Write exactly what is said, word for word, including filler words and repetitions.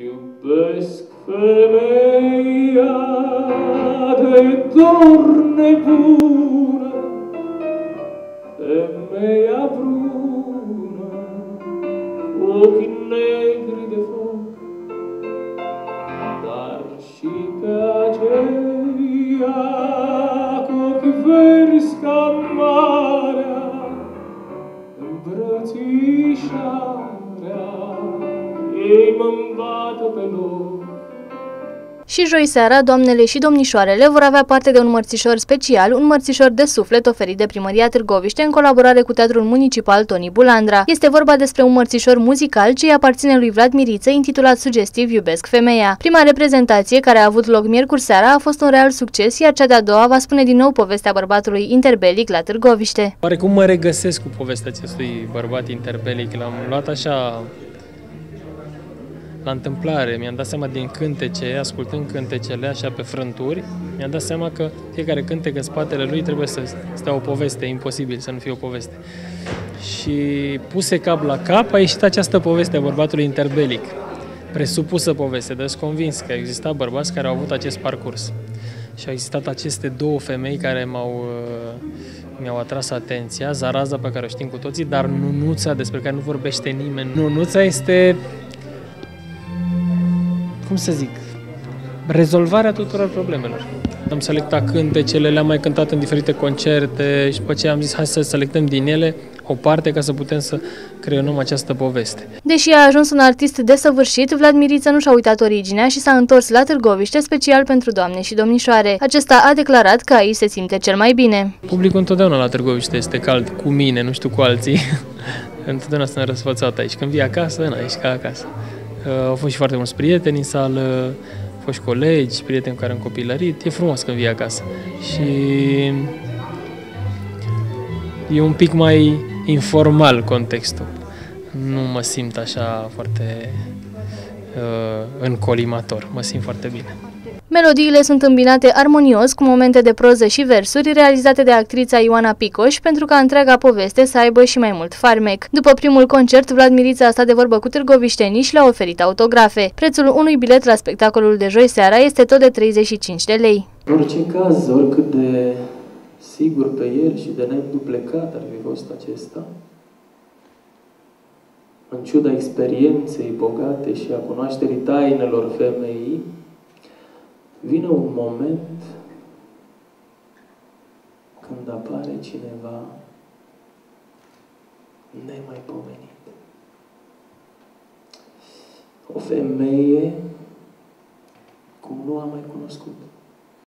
Iubesc femeia de dor nebună, femeia brună, cu ochii negri de foc, dar și pe aceea cu ochii verzi ca marea, îmbrățișarea ei mă-mbată pe loc. Și joi seara, doamnele și domnișoarele vor avea parte de un mărțișor special, un mărțișor de suflet oferit de Primăria Târgoviște în colaborare cu Teatrul Municipal Tony Bulandra. Este vorba despre un mărțișor muzical ce îi aparține lui Vlad Miriță, intitulat Sugestiv Iubesc Femeia. Prima reprezentație, care a avut loc miercuri seara, a fost un real succes, iar cea de-a doua va spune din nou povestea bărbatului interbelic la Târgoviște. Oarecum mă regăsesc cu povestea acestui bărbat interbelic, l-am luat așa... la întâmplare, mi-am dat seama din cântece, ascultând cântecele așa pe frânturi, mi-am dat seama că fiecare cântec în spatele lui trebuie să stea o poveste, imposibil să nu fie o poveste. Și puse cap la cap, a ieșit această poveste a bărbatului interbelic, presupusă poveste, dar sunt convins că exista bărbați care au avut acest parcurs. Și au existat aceste două femei care m-au... mi-au atras atenția, Zaraza, pe care o știm cu toții, dar Nunuța, despre care nu vorbește nimeni. Nunuța este... cum să zic, rezolvarea tuturor problemelor. Am selectat cântecele, le-am mai cântat în diferite concerte și după ce am zis hai să selectăm din ele o parte ca să putem să creionăm această poveste. Deși a ajuns un artist desăvârșit, Vlad Miriță nu și-a uitat originea și s-a întors la Târgoviște special pentru doamne și domnișoare. Acesta a declarat că aici se simte cel mai bine. Publicul întotdeauna la Târgoviște este cald cu mine, nu știu cu alții. Întotdeauna sunt răsfățat aici. Când vii acasă, na, ești ca acasă. Au fost și foarte mulți prieteni în sală, au fost și colegi, prieteni care am copilărit. E frumos când vii acasă. Și e un pic mai informal contextul. Nu mă simt așa foarte uh, încolimator, mă simt foarte bine. Melodiile sunt îmbinate armonios cu momente de proză și versuri realizate de actrița Ioana Picoș pentru ca întreaga poveste să aibă și mai mult farmec. După primul concert, Vlad Miriță a stat de vorbă cu târgoviștenii și le-a oferit autografe. Prețul unui bilet la spectacolul de joi seara este tot de treizeci și cinci de lei. În orice caz, oricât de sigur pe el și de neînduplecat ar fi fost acesta, în ciuda experienței bogate și a cunoașterii tainelor femeii, vine un moment când apare cineva nemaipomenit. O femeie cum nu am mai cunoscut.